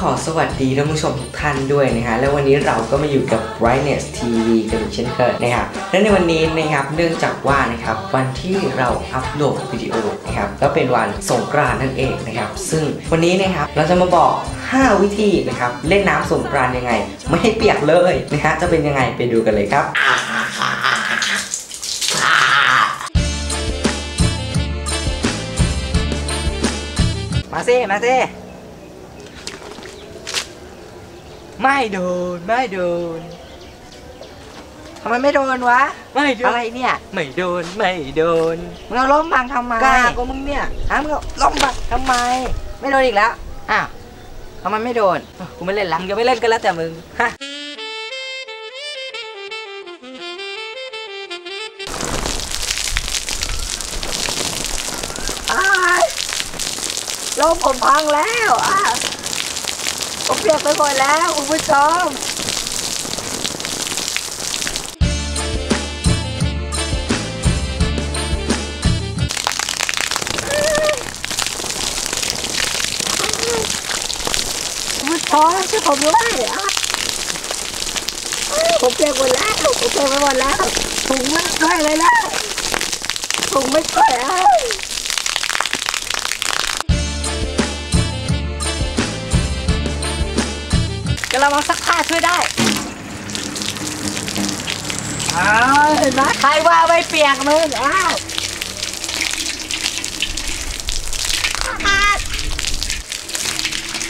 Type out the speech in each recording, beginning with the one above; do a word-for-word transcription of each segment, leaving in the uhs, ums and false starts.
ขอสวัสดีท่านผู้ชมทุกท่านด้วยนะคะและวันนี้เราก็มาอยู่กับ Brightness ที วี กันเช่นเคยนะครับและในวันนี้นะครับเนื่องจากว่านะครับวันที่เราอัปโหลดวิดีโอนะครับก็เป็นวันสงกรานต์นั่นเองนะครับซึ่งวันนี้นะครับเราจะมาบอกห้าวิธีนะครับเล่นน้ำสงกรานต์ยังไงไม่ให้เปียกเลยนะฮะจะเป็นยังไงไปดูกันเลยครับมาสิมาสิไม่โดนไม่โดนทำไมไม่โดนวะไม่โดนอะไรเนี่ยไม่โดนไม่โดนมึงเอาล้มบังทำไมกล้ากูมึงเนี่ยอ้าวมึงเอาล้มบังทำไมไม่โดนอีกแล้วอ้าวทำไมไม่โดนกูไม่เล่นละมึงจะไม่เล่นกันแล้วแต่มึงฮะอ้าวล้มผมพังแล้วอ้าวผมเปียกไปหมดแล้วคุณผู้ชมคุณผู้ชมช่วยผมด้วยผมเปียกหมดแล้วผมเปียกไปหมดแล้วถุงไม่ช่วยเลยนะถุงไม่ช่วยอ่ะเราซักผ้าช่วยได้อ้าวเห็นไหมใครว่าไม่เปียกมึงอ้าว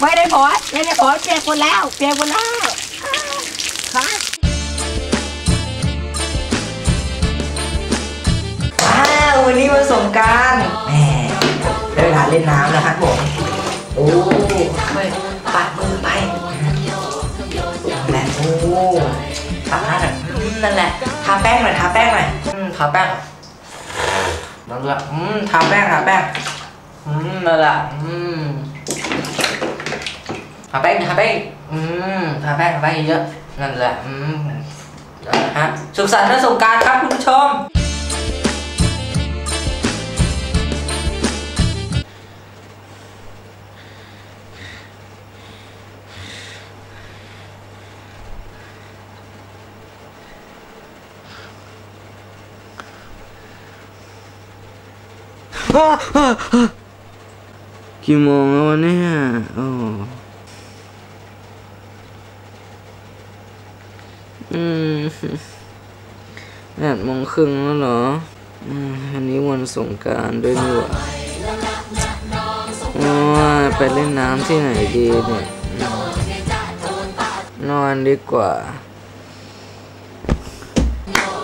ไม่ได้ผลไม่ได้ผลเปียกหมดแล้วเปียกหมดแล้วฮะอ้าววันนี้มาสงกรานต์แหมได้เวลาเล่นน้ำแล้วครับผมโอ้ไม่ปัดมือไปโอ้ทาหน้าหน่อยนั่นแหละทาแป้งหน่อยทาแป้งหน่อยอืมทาแป้งนั่นแหละอืมทาแป้งทาแป้งอืมนั่นแหละอืมทาแป้งทาแป้งอืมทาแป้งทาแป้งเยอะนั่นแหละอืมฮะสุขสันต์วันสงกรานต์ครับคุณผู้ชมกี่โมงแล้ววะเนี่ยโอ้อืมแปดโมงครึ่งแล้วเหรออืมอันนี้วันสงกรานต์ด้วยนี่หว่าโอ้ยไปเล่นน้ำที่ไหนดีเนี่ยนอนดีกว่า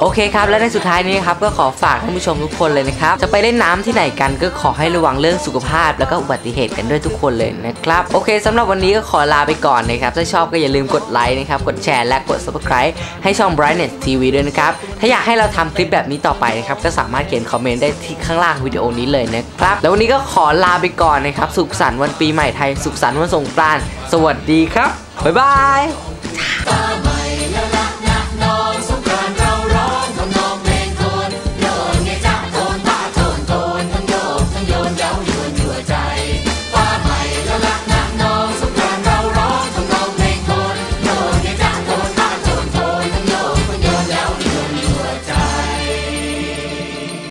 โอเคครับและในสุดท้ายนี้ครับก็ขอฝากท่านผู้ชมทุกคนเลยนะครับจะไปเล่นน้ำที่ไหนกันก็ขอให้ระวังเรื่องสุขภาพแล้วก็อุบัติเหตุกันด้วยทุกคนเลยนะครับโอเคสำหรับวันนี้ก็ขอลาไปก่อนนะครับถ้าชอบก็อย่าลืมกดไลค์นะครับกดแชร์และกด ซับสไครบ์ ให้ช่อง Brightness ที วี ด้วยนะครับถ้าอยากให้เราทำคลิปแบบนี้ต่อไปนะครับก็สามารถเขียนคอมเมนต์ได้ที่ข้างล่างวิดีโอนี้เลยนะครับแล้ววันนี้ก็ขอลาไปก่อนนะครับสุขสันต์วันปีใหม่ไทยสุขสันต์วันสงกรานต์สวัสดีครับบ๊ายบาย